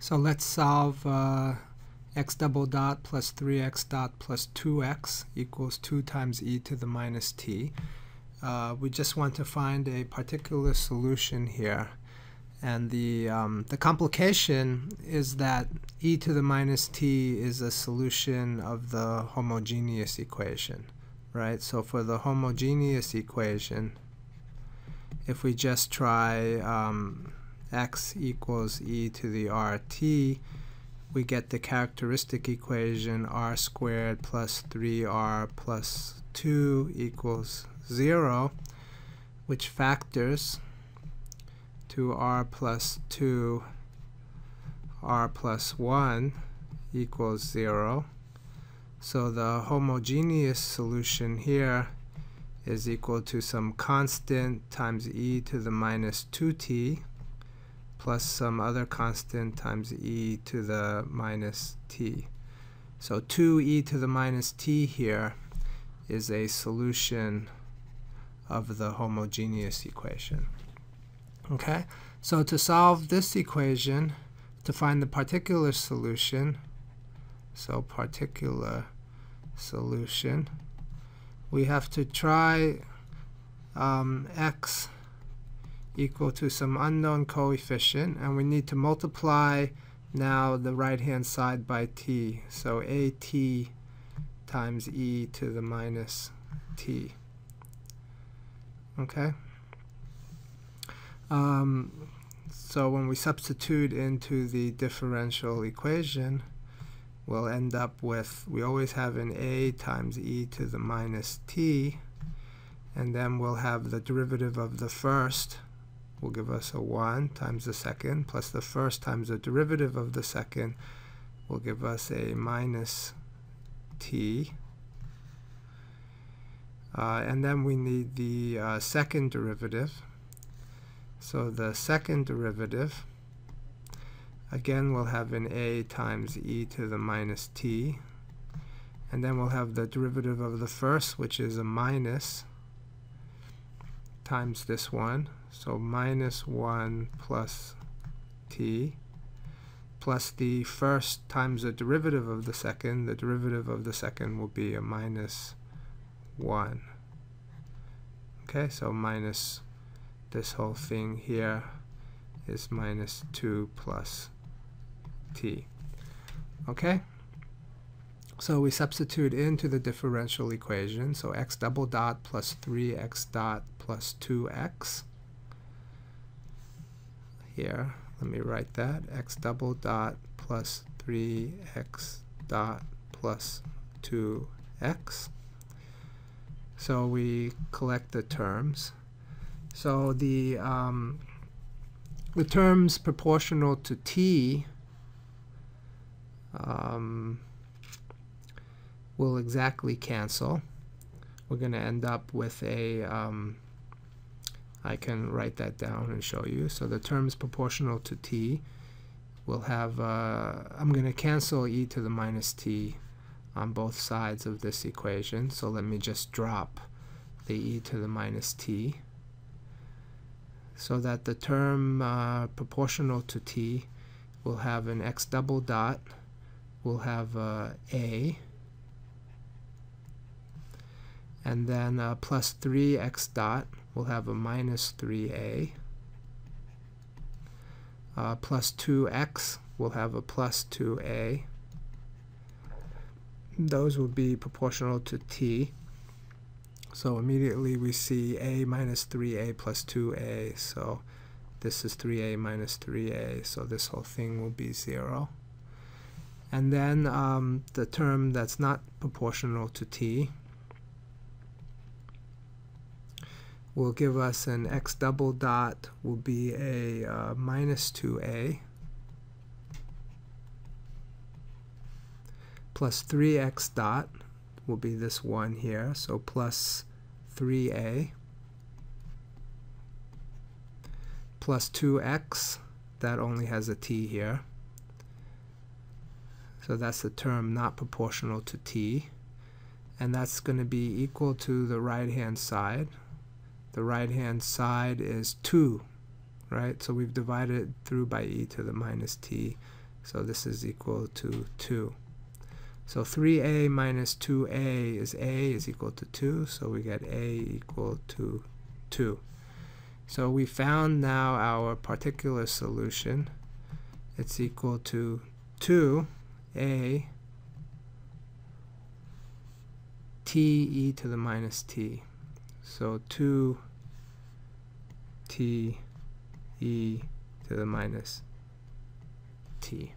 So let's solve x double dot plus 3x dot plus 2x equals 2 times e to the minus t. We just want to find a particular solution here. And the complication is that e to the minus t is a solution of the homogeneous equation, right? So for the homogeneous equation, if we just try x equals e to the rt, we get the characteristic equation r squared plus 3r plus 2 equals 0, which factors to r plus 2, r plus 1 equals 0. So the homogeneous solution here is equal to some constant times e to the minus 2t plus some other constant times e to the minus t. So 2e to the minus t here is a solution of the homogeneous equation. Okay, so to solve this equation, to find the particular solution, so particular solution, we have to try x equal to some unknown coefficient, and we need to multiply now the right-hand side by t. So at times e to the minus t. Okay? So when we substitute into the differential equation, we'll end up with, we always have an a times e to the minus t, and then we'll have the derivative of the first will give us a 1 times the second, plus the first times the derivative of the second will give us a minus t. And then we need the second derivative. So the second derivative, again, we'll have an a times e to the minus t. And then we'll have the derivative of the first, which is a minus times this one. So minus 1 plus t plus the first times the derivative of the second. The derivative of the second will be a minus 1. Okay, so minus this whole thing here is minus 2 plus t. Okay, so we substitute into the differential equation. So x double dot plus 3x dot plus 2x. Here, let me write that, x double dot plus 3x dot plus 2x. So we collect the terms. So the terms proportional to t will exactly cancel. We're going to end up with a I can write that down and show you. So the terms proportional to t will have, I'm going to cancel e to the minus t on both sides of this equation. So let me just drop the e to the minus t so that the term proportional to t will have an x double dot, will have a, and then plus 3x dot. We'll have a minus 3a. Plus 2x, we'll have a plus 2a. Those will be proportional to t. So immediately we see a minus 3a plus 2a. So this is 3a minus 3a. So this whole thing will be 0. And then the term that's not proportional to t will give us an x double dot will be a minus 2a plus 3x dot will be this one here, so plus 3a plus 2x, that only has a t here, so that's the term not proportional to t, and that's going to be equal to the right hand side. The right-hand side is 2, right? So we've divided through by e to the minus t. So this is equal to 2. So 3a minus 2a is equal to 2, so we get a equal to 2. So we found now our particular solution. It's equal to 2a t e to the minus t. So 2 t e to the minus t.